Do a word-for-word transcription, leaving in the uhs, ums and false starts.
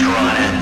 Running.